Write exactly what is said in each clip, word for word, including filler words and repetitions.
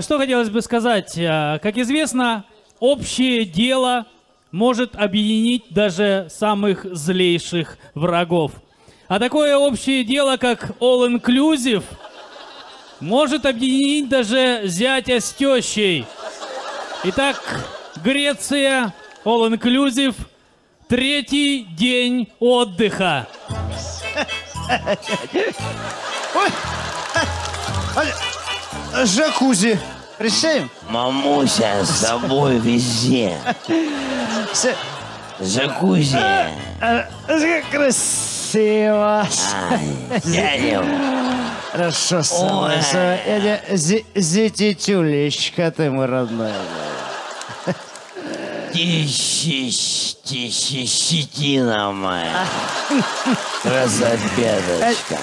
Что хотелось бы сказать. Как известно, общее дело может объединить даже самых злейших врагов. А такое общее дело, как All-Inclusive, может объединить даже зятя с тещей. Итак, Греция, All-Inclusive, третий день отдыха. Жакузи. Решаем? Мамуся с собой везде. Жакузи. Красиво. Хорошо, солнце. Зититюлечка, ты мой родной. Щетина моя. Красаведочка.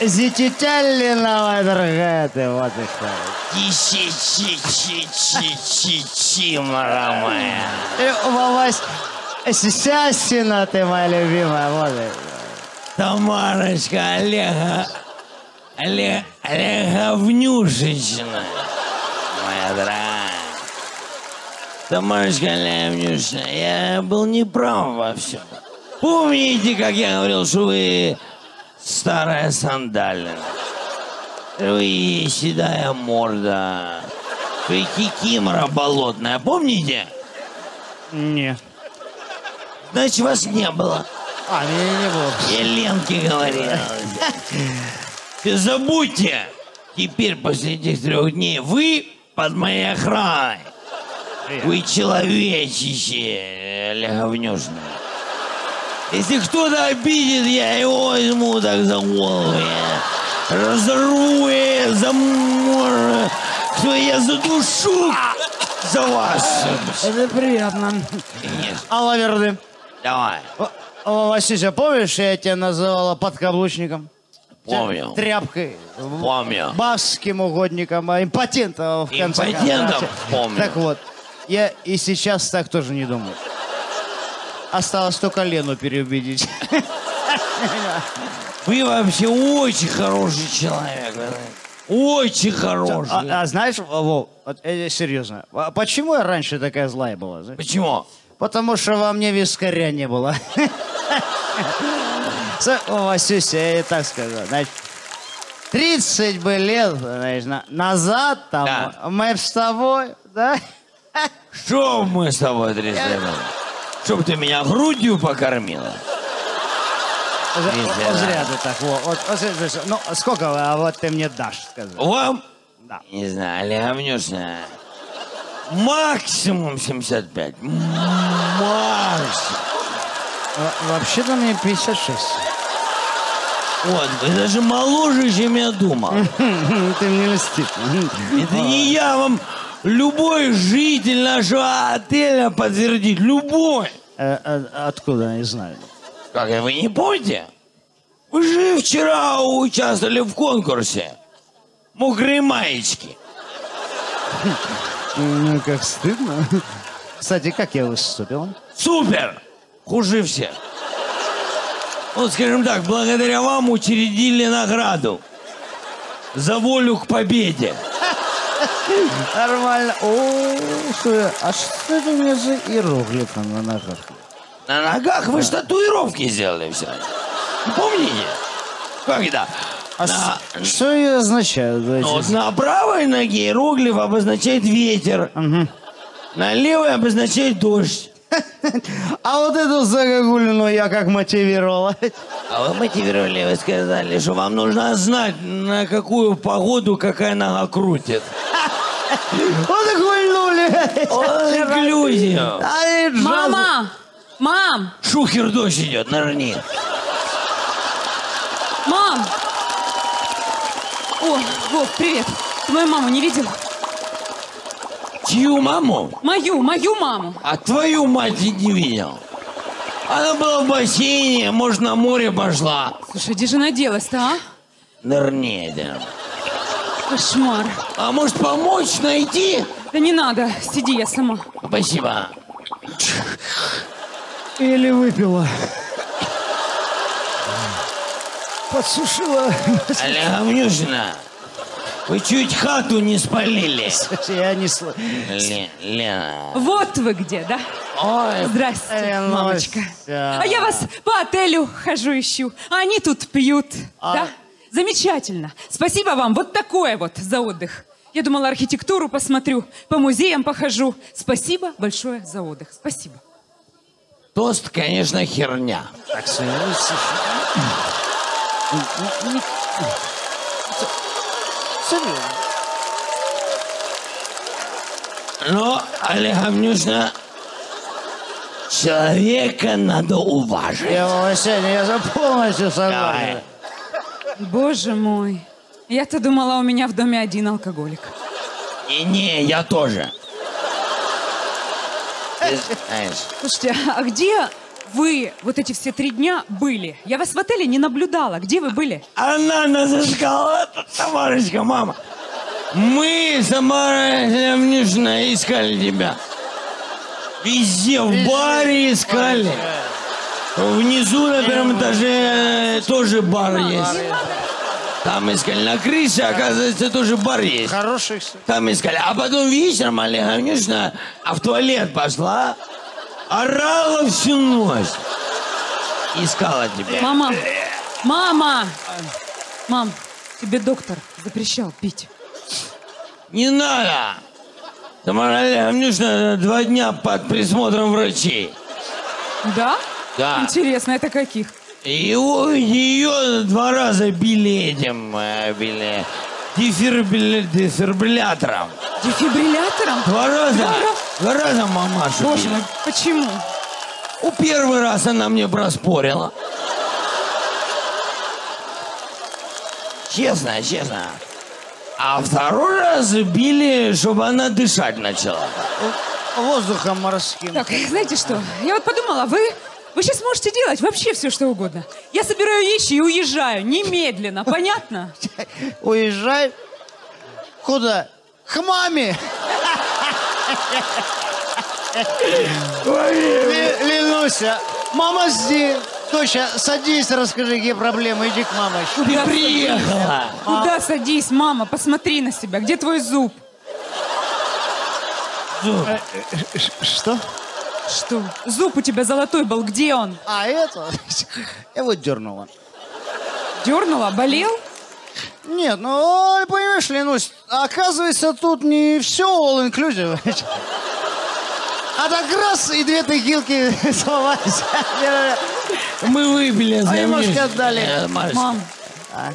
Зититялина, моя дорогая, ты вот и что. Ти-чи-чи-чи-чи-чи, мара моя. И Вовась, сисясина, ты моя любимая, вот и что. Тамарочка, Олега, Олег, Олеговнюшечная, моя дорогая. Тамарочка, Олеговнюшечная, я был неправ во всем. Помните, как я говорил, что вы... старая сандалина. Вы седая морда. Вы кикимора болотная, помните? Не. Значит, вас не было. А, меня не было. Я Ленке говорил. Ты забудьте. Теперь после этих трех дней вы под моей охраной. Вы человечище, Олеговнюшина. Если кто-то обидит, я его возьму так за голову, я разорву, я заморю, я задушу за вас. Это приятно. Алла Верды. Давай. Васиша, помнишь, я тебя называла подкаблучником? Помню. Тряпкой. Помню. Бабским угодником, импотентом, в конце концов. Импотентом? Помню. Так вот, я и сейчас так тоже не думаю. Осталось только Лену переубедить. Вы вообще очень хороший человек. Очень хороший. А, а знаешь, Вов, вот, серьезно, почему я раньше такая злая была? Почему? Потому что во мне вискаря не было. Васюся, я и так сказал. тридцать бы лет назад мы с тобой, да? Что мы с тобой тридцать лет? Чтоб ты меня грудью покормила. Зря ты так. Вот, ну, сколько вот ты мне дашь, сказать? Вам? Да. Не знаю, Олеговнюшина. Максимум семьдесят пять. Максимум. Вообще-то мне пятьдесят шесть. Вот, вы даже моложе, чем я думал. Ты мне льстишь. Это не я вам... Любой житель нашего отеля подтвердит. Любой. А, а, откуда они знали? Как, вы не помните? Вы же вчера участвовали в конкурсе. Мокрые маечки. Ну, как стыдно. Кстати, как я выступил? Супер! Хуже всех. Вот, скажем так, благодаря вам учредили награду. За волю к победе. Нормально. О, что, а что это у меня за иероглиф там на ногах? На ногах? Вы же татуировки сделали все. Помните? Как это? А на... что это означает? Ну, на правой ноге иероглиф обозначает ветер. Угу. На левой обозначает дождь. А вот эту загогулину я как мотивировала. А вы мотивировали, вы сказали, что вам нужно знать, на какую погоду какая нога крутит. Вот и гульнули. Вот и глюзи. Мама! Мам! Шухер дождь идет, нырни. Мам! О, Вов, привет. Ты мою маму не видел? Чью маму? Мою, мою маму. А твою мать я не видел. Она была в бассейне, может, на море пошла. Слушай, где же наделась-то, а? Нырни, да. Кошмар. А может, помочь найти? Да не надо, сиди, я сама. Спасибо. Или выпила. Подсушила. Олеговнюшина, Вы чуть хату не спалили. Слушай, я не слышу. Вот вы где, да? Ой, здрасте, мамочка. А я вас по отелю хожу ищу, а они тут пьют. А... Да? Замечательно. Спасибо вам. Вот такое вот за отдых. Я думала, архитектуру посмотрю, по музеям похожу. Спасибо большое за отдых. Спасибо. Тост, конечно, херня. Так, что... Но, Олега Мнюшна, человека надо уважить. Я, Васяня, я за полностью согласен. Боже мой, я-то думала, у меня в доме один алкоголик. И не, я тоже. Слушайте, а где вы вот эти все три дня были? Я вас в отеле не наблюдала. Где вы были? Она нас искала, Тамарочка, мама. Мы, Тамара Леонидовна, искали тебя. Везде, в баре искали. Внизу на первом этаже тоже бар есть. Там искали. На крыше, оказывается, тоже бар есть. Хороший. Там искали. А потом вечером, Олега Леонидовна, а в туалет пошла. Орала всю ночь. Искала тебя. Мама, мама, мам, тебе доктор запрещал пить. Не надо. Тамара Олеговна, два дня под присмотром врачей. Да? Да. Интересно, это каких? Его, ее два раза били этим, били дефибриллятором. Дефибриллятором? Два раза. Два раза? Два раза мамашу. Боже мой, почему? У первый раз она мне проспорила. Честно, честно. А второй раз били, чтобы она дышать начала. Воздухом морским. Так, знаете что? Я вот подумала, вы, вы сейчас можете делать вообще все, что угодно. Я собираю вещи и уезжаю немедленно, понятно? Уезжай? Куда? К маме! Ленуся, мама здесь. Доча, садись, расскажи, какие проблемы. Иди к маме. Куда приехала? Куда садись, мама? Посмотри на себя. Где твой зуб? Зуб. Что? Что? Зуб у тебя золотой был. Где он? А, это? Его дернула. Дернула? Болел? Нет, ну, понимаешь, Ленусь, оказывается, тут не все all-inclusive. А так раз и две текилки сломались. Мы выбили. А ему отдали. Мам,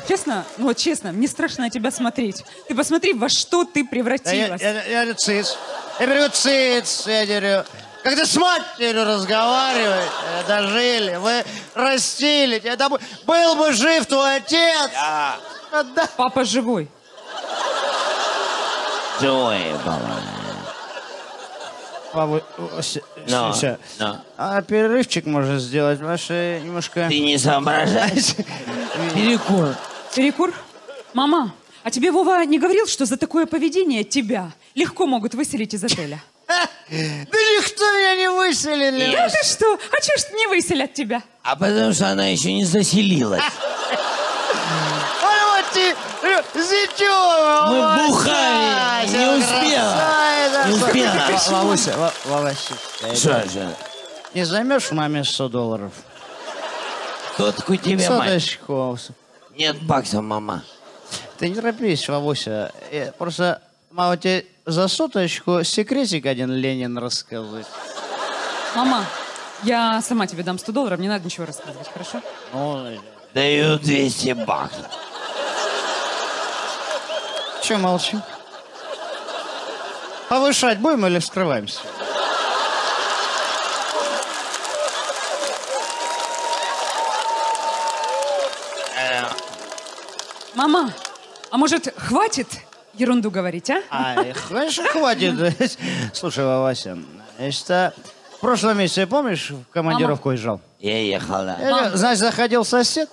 честно, вот честно, мне страшно на тебя смотреть. Ты посмотри, во что ты превратилась. Я говорю, циц. Я говорю, циц. Я говорю, как ты с матерью разговариваешь, дожили, вы растили. Был бы жив твой отец. Да. Папа живой. Живой, папа. Папа, но, но. А перерывчик можно сделать, ваше немножко... Ты не соображаешь. Перекур. Перекур? Мама, а тебе Вова не говорил, что за такое поведение тебя легко могут выселить из отеля? Да никто меня не выселил. Да ты что? А чего ж не выселят тебя? А потому что она еще не заселилась. Мы бухали, не успела. Не успела. Лавуся, Лавуся. Что же? Не займешь маме сто долларов? Тотку тебе, мать. Нет баксов, мама. Ты не торопись, Лавуся. Просто, мама, тебе за соточку секретик один Ленин рассказывает. Мама, я сама тебе дам сто долларов, не надо ничего рассказывать, хорошо? Даю двести баксов. Че молчим? Повышать будем или вскрываемся? Мама, а может, хватит ерунду говорить, а? А, конечно, хватит. Слушай, Вася, это... В прошлом месяце, помнишь, в командировку уезжал? Я ехал, да. Значит, заходил сосед,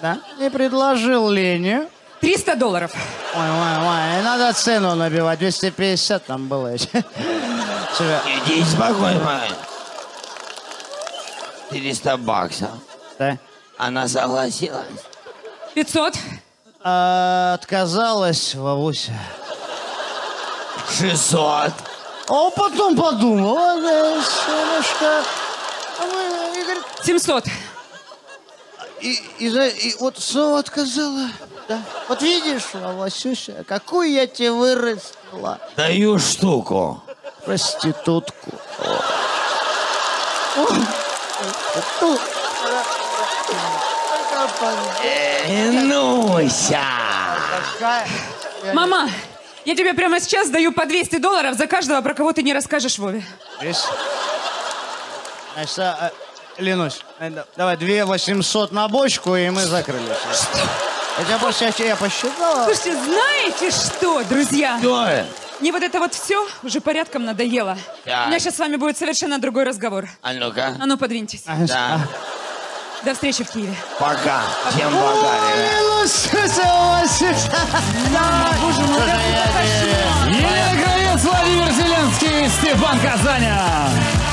да, и предложил Лене... триста долларов. Ой, ой, ой, надо цену набивать, двести пятьдесят там было. Иди спокойно. триста баксов. Да. Она согласилась. пятьсот. а, отказалась бабуся. шестьсот. А потом подумала, да, солнышко. А мы, и, говорит, семьсот. И, и, и вот снова отказала. Да. Вот видишь, Васюся, какую я тебе вырастила. Даю штуку. Проститутку. Нуся! Мама, я тебе прямо сейчас даю по двести долларов за каждого, про кого ты не расскажешь Вове. Здесь? Значит, а, Ленусь, давай две тысячи восемьсот на бочку, и мы закрылись. Что? Я просто я посчитала. Слушайте, знаете что, друзья? Что? Мне вот это вот все уже порядком надоело. Да. У меня сейчас с вами будет совершенно другой разговор. А ну-ка. А ну подвиньтесь. Да. До встречи в Киеве. Пока. Всем благодарен. Елена Кравец, Владимир Зеленский, Степан Казаня.